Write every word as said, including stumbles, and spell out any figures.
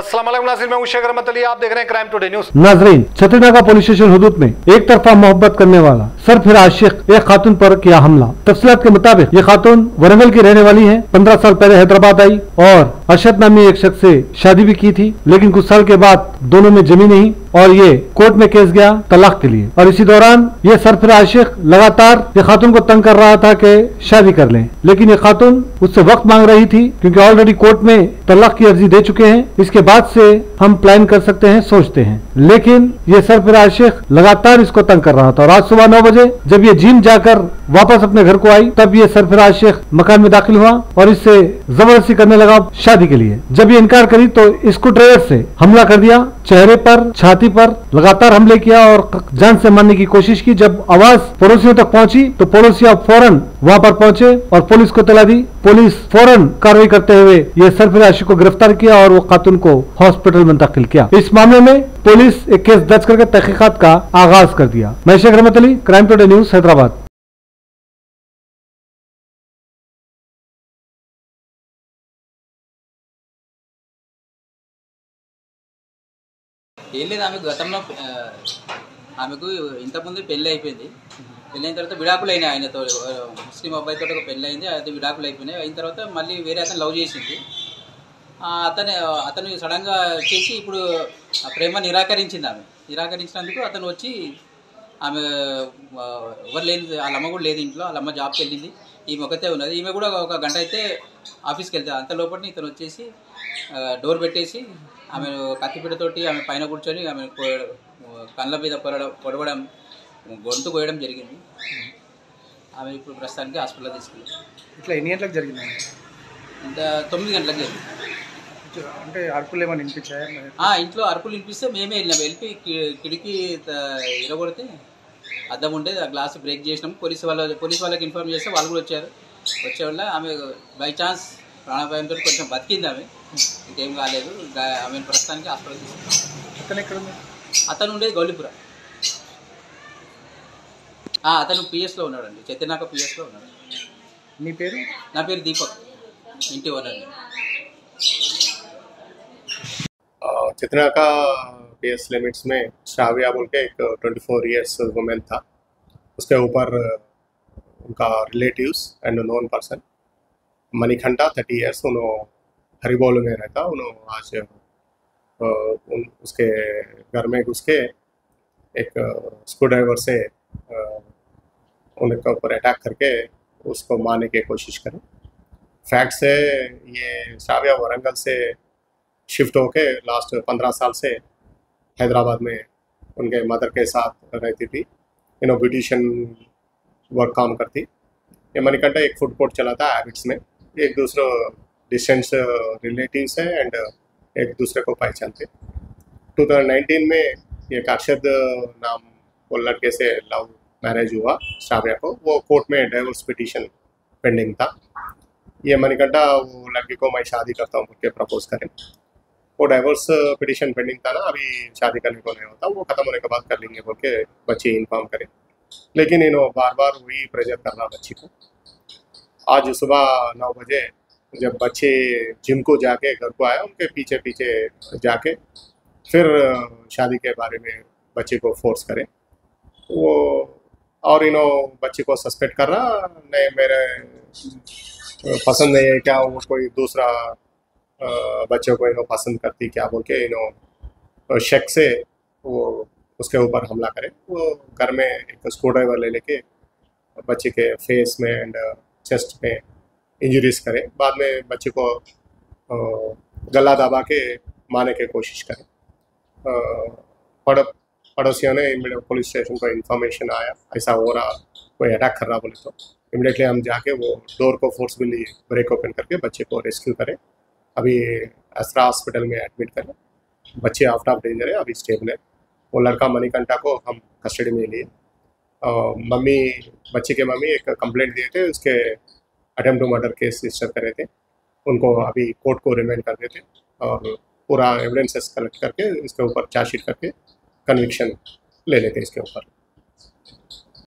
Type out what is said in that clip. आप देख रहे हैं क्राइम टुडे न्यूज। नाजरीन, छतरनगर पुलिस स्टेशन हदूद में एक तरफा मोहब्बत करने वाला सरफराज शेख एक खातून पर किया हमला। तफसीलात के मुताबिक ये खातून वरंगल की रहने वाली है। पंद्रह साल पहले हैदराबाद आई और अरशद नामी एक शख्स से शादी भी की थी, लेकिन कुछ साल के बाद दोनों में जमी नहीं और ये कोर्ट में केस गया तलाक के लिए। और इसी दौरान ये सरफराज शेख लगातार ये खातून को तंग कर रहा था कि शादी कर लें, लेकिन ये खातून उससे वक्त मांग रही थी क्योंकि ऑलरेडी कोर्ट में तलाक की अर्जी दे चुके हैं, इसके बाद से हम प्लान कर सकते हैं, सोचते हैं। लेकिन ये सरफराज शेख लगातार इसको तंग कर रहा था और आज सुबह नौ बजे जब ये जिम जाकर वापस अपने घर को आई तब ये सरफराज शेख मकान में दाखिल हुआ और इससे जबरदस्ती करने लगा शादी के लिए। जब ये इनकार करी तो इसको ड्राइवर से हमला कर दिया, चेहरे पर, छाती पर लगातार हमले किया और जान से मारने की कोशिश की। जब आवाज पड़ोसियों तक पहुंची तो पड़ोसी आप फौरन वहां पर पहुंचे और पुलिस को तला दी। पुलिस फौरन कार्रवाई करते हुए ये सरफराज शेख को गिरफ्तार किया और वो खातून को हॉस्पिटल में दाखिल किया। इस मामले में पुलिस एक केस दर्ज करके तहकीकात का आगाज कर दिया। मैं Sheikh Rahmat Ali, crime today news, Hyderabad. ఏం లేదు, ఆమె గతంలో ఆమెకు ఇంతకుముందు పెళ్ళి అయిపోయింది. పెళ్ళి అయిన తర్వాత విడాకులు అయినాయి. ఆయనతో ముస్లిం అబ్బాయితో ఒక పెళ్ళి అయింది, అది విడాకులు అయిపోయినాయి. అయిన తర్వాత మళ్ళీ వేరే అతను లవ్ చేసింది. అతను అతను సడన్గా చేసి ఇప్పుడు ఆ ప్రేమ నిరాకరించింది. ఆమె నిరాకరించినందుకు అతను వచ్చి ఆమె ఎవరు లేదు, వాళ్ళ అమ్మ కూడా లేదు ఇంట్లో, వాళ్ళ అమ్మ జాబ్కి వెళ్ళింది, ఈమె ఒకతే ఉన్నది. ఈమె కూడా ఒక గంట అయితే ఆఫీస్కి వెళ్తుంది. అంత లోపల ఇతను వచ్చేసి డోర్ పెట్టేసి ఆమె కత్తిపీటతోటి ఆమె పైన కూర్చొని ఆమె కళ్ళ మీద పొరడం పొడవడం గొంతు కోయడం జరిగింది. ఆమె ఇప్పుడు ప్రస్తుతానికి హాస్పిటల్లో తీసుకెళ్ళి. ఇట్లా ఎన్ని గంటలకు జరిగింది? ఇంకా తొమ్మిది గంటలకు జరిగింది. అంటే అరుపులు ఏమైనా వినిపించాయా? ఇంట్లో అరుపులు వినిపిస్తే మేమే వెళ్ళినాం. వెళ్ళి కిటికీ ఇరగొడితే అద్దం ఉంటే ఆ గ్లాస్ బ్రేక్ చేసినాము. పోలీసు వాళ్ళ పోలీసు వాళ్ళకి ఇన్ఫార్మ్ చేస్తే వాళ్ళు కూడా వచ్చారు. వచ్చే వాళ్ళ ఆమె బై ఛాన్స్ ప్రాణాపాయంతో కొంచెం బతికింది. ఆమె ఇంకేం కాలేదు. ఆమె ప్రస్తుతానికి హాస్పిటల్ తీసుకున్నాం. అతను ఎక్కడ ఉంది? అతను ఉండేది గౌలిపుర. అతను పిఎస్లో ఉన్నాడు అండి, చైతన్యక పిఎస్లో ఉన్నాడు. మీ పేరు? నా పేరు దీపక్, ఇంటి ఓనర్. चेतनाका पी एस लिमिट्स में श्राविया बोल के एक चौबीस इयर्स वुमेन था. उसके ऊपर उनका relatives and known person Manikhanda तीस इयर्स, उन्होंने हरिबोल में रहता, उन्होंने आज उन उसके घर में घुस के एक स्क्रू ड्राइवर से उनके ऊपर अटैक करके उसको मारने की कोशिश करें. फैक्ट से ये श्राविया वारंगल से शिफ्ट होके लास्ट पंद्रह साल से हैदराबाद में उनके मदर के साथ रहती थी. यू नो ब्यूटिशियन वर्क काम करती. ये मणिकंठा एक फूड कोर्ट चलाता है हैबिट्स में. एक दूसरे डिस्टेंस रिलेटिव्स हैं एंड एक दूसरे को पहचानते. दो हज़ार उन्नीस में ये अरशद नाम वो लड़के से लव मैरिज हुआ श्राविया को. वो कोर्ट में डाइवोर्स पिटिशन पेंडिंग था. ये मणिकंठा वो लड़की को मैं शादी करता हूँ बोल के प्रपोज करें. वो डाइवोर्स पिटिशन पेंडिंग था ना, अभी शादी करने को नहीं होता, वो खत्म होने के बाद कर लेंगे बोल के बच्ची इन्फॉर्म करें. लेकिन इन्हों बार बार वही प्रेशर करना बच्ची को. आज सुबह नौ बजे जब बच्चे जिम को जाके घर को आया, उनके पीछे पीछे जाके फिर शादी के बारे में बच्चे को फोर्स करें वो. और इन्हों बच्चे को सस्पेंड कर रहा, नहीं मेरे पसंद नहीं है क्या, वो कोई दूसरा बच्चों को इन्हों पसंद करती क्या बोल के इन्हों शक से वो उसके ऊपर हमला करें. वो घर में एक स्क्रू ड्राइवर ले लेके बच्चे के फेस में एंड चेस्ट में इंजरीज करें. बाद में बच्चे को गला दबा के मारने की कोशिश करें. पड़ पड़ोसियों ने इमीडिएट पुलिस स्टेशन पर इंफॉर्मेशन आया ऐसा हो रहा, कोई अटैक कर रहा बोले तो इमीडिएटली हम जाके वो डोर को फोर्सफुली ब्रेक ओपन करके बच्चे को रेस्क्यू करें. अभी असरा हॉस्पिटल में एडमिट करें. बच्चे आउट ऑफ डेंजर है, अभी स्टेबल है. वो लड़का मणिकंठा को हम कस्टडी में लिए. मम्मी बच्चे के मम्मी एक कंप्लेंट दिए थे, उसके attempt to murder case register करे थे. उनको अभी कोर्ट को रिमांड कर देते और पूरा एविडेंसेस कलेक्ट करके इसके ऊपर चार्जशीट करके कन्विक्शन ले लेते इसके ऊपर.